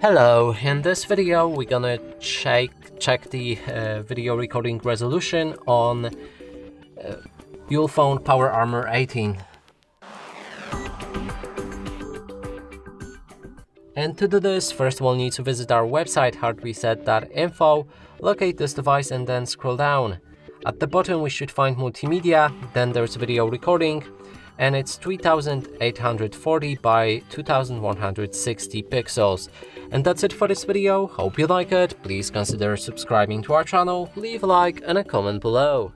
Hello, in this video we're gonna check the video recording resolution on ULEFONE Power Armor 18. And to do this, first we'll need to visit our website hardreset.info, locate this device and then scroll down. At the bottom we should find multimedia, then there's video recording, and it's 3840 by 2160 pixels. And that's it for this video. Hope you like it. Please consider subscribing to our channel, leave a like and a comment below.